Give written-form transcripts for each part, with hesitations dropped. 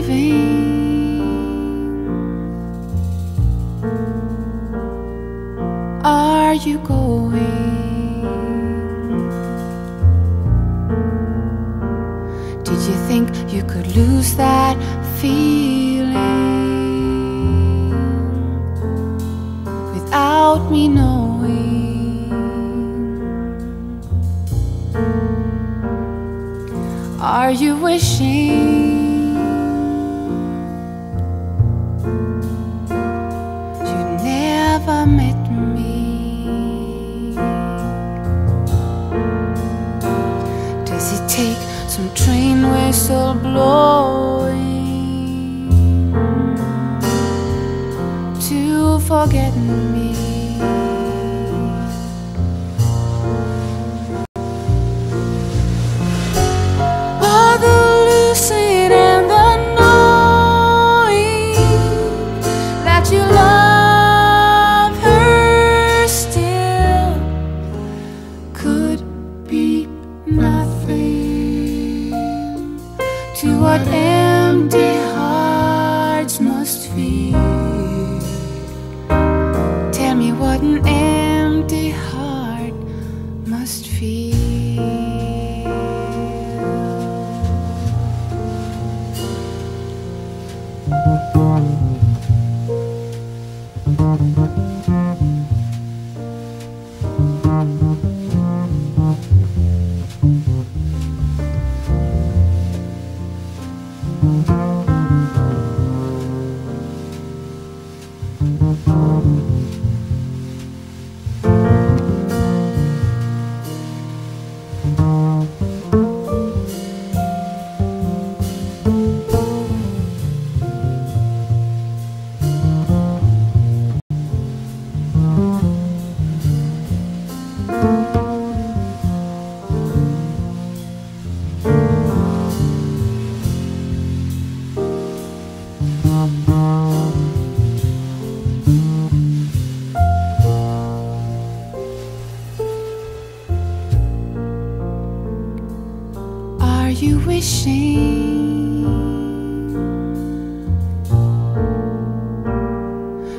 leaving? Are you going? Did you think you could lose that feeling without me knowing? Are you wishing met me? Does it take some train whistle blowing to forget me? All the losing and the knowing that you love to what empty hearts must feel. Tell me what an empty heart must feel. Are you wishing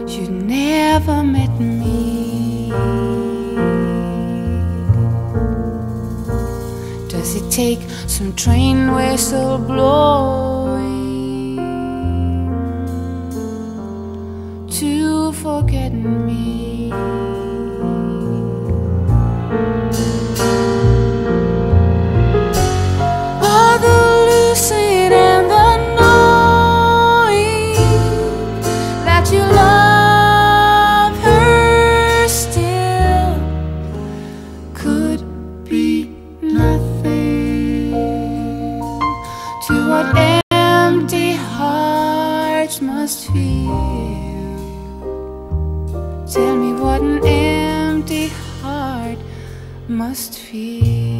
you never met me? Does it take some train whistle blowing to forget me? What empty hearts must feel. Tell me what an empty heart must feel.